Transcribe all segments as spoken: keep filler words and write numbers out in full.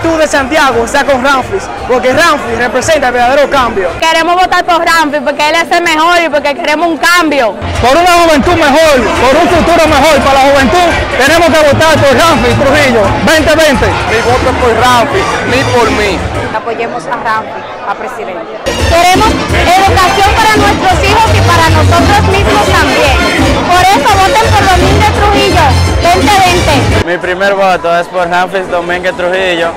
Juventud de Santiago está con Ramfis, porque Ramfis representa el verdadero cambio. Queremos votar por Ramfis porque él es el mejor y porque queremos un cambio. Por una juventud mejor, por un futuro mejor para la juventud, tenemos que votar por Ramfis Trujillo, veinte veinte. Mi voto es por Ramfis, ni por mí. Apoyemos a Ramfis, a presidente. Queremos educación para nuestros hijos y para nosotros mismos también. Por eso voten por Domínguez Trujillo, veinte veinte. Mi primer voto es por Ramfis Domínguez Trujillo,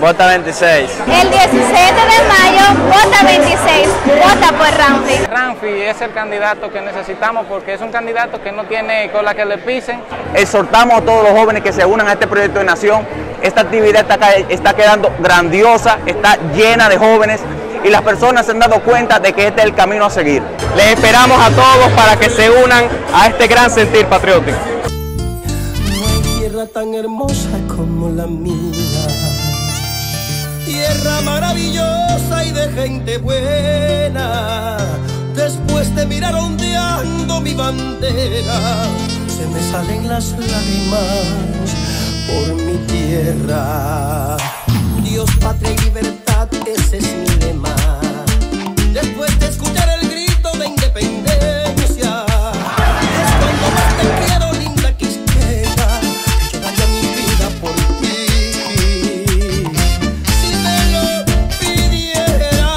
vota veintiséis. El diecisiete de mayo, vota veintiséis, vota por Ramfis. Ramfis es el candidato que necesitamos porque es un candidato que no tiene cola que le pisen. Exhortamos a todos los jóvenes que se unan a este proyecto de nación. Esta actividad está, está quedando grandiosa, está llena de jóvenes y las personas se han dado cuenta de que este es el camino a seguir. Les esperamos a todos para que se unan a este gran sentir patriótico. No hay tierra tan hermosa como la mía, tierra maravillosa y de gente buena. Después de mirar ondeando mi bandera, se me salen las lágrimas por mi tierra. Dios, patria y libertad, ese es mi lema. Después de escuchar el grito de independencia, es cuando más te quiero, linda quisqueya, yo daría mi vida por ti, si me lo pidiera.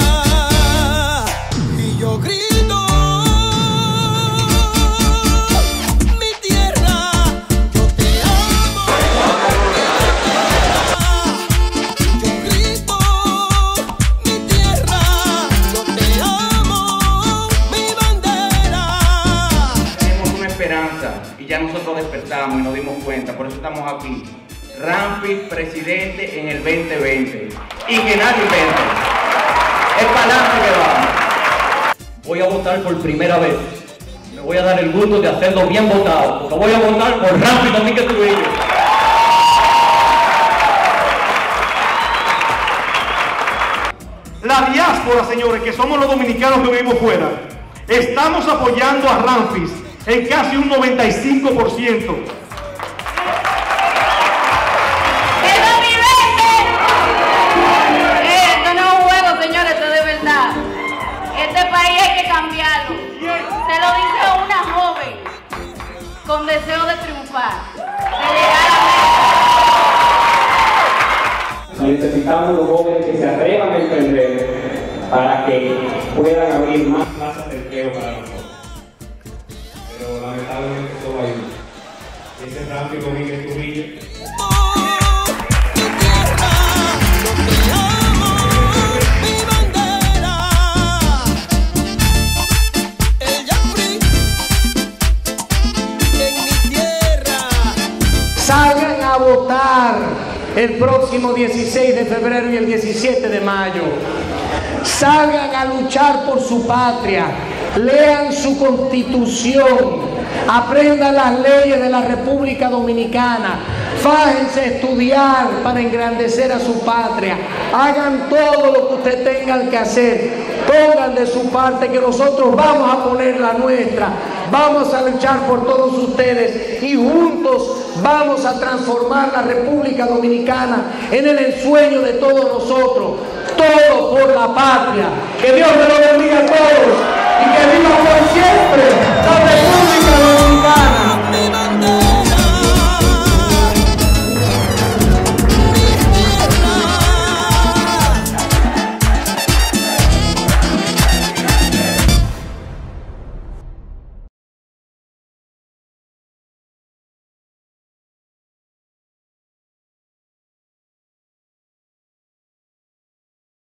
Y yo grito, mi tierra, yo te amo. Yo grito, mi tierra, yo te amo, mi bandera. Tenemos una esperanza y ya nosotros despertamos y nos dimos cuenta, por eso estamos aquí. Ramfis presidente en el veinte veinte. Y que nadie invente. Es para adelante que vamos. Voy a votar por primera vez. Me voy a dar el gusto de hacerlo bien votado, porque voy a votar por Ramfis Domínguez Trujillo. La diáspora, señores, que somos los dominicanos que vivimos fuera, estamos apoyando a Ramfis en casi un noventa y cinco por ciento. Esto no es un juego, señores, esto es de verdad. Este país hay que cambiarlo. Se lo dice a una joven con deseo de triunfar, de llegar a meta. Necesitamos los jóvenes que se atrevan a emprender para que puedan abrir más plazas de empleo para nosotros. Pero lamentablemente todo ahí. Ese es Ramfis Domínguez Trujillo. Salgan a votar el próximo dieciséis de febrero y el diecisiete de mayo. Salgan a luchar por su patria. Lean su constitución. Aprendan las leyes de la República Dominicana. Fájense a estudiar para engrandecer a su patria. Hagan todo lo que ustedes tengan que hacer. Pongan de su parte, que nosotros vamos a poner la nuestra. Vamos a luchar por todos ustedes y juntos vamos a transformar la República Dominicana en el ensueño de todos nosotros. Todo por la patria. Que Dios me lo bendiga a todos y que viva por siempre la República.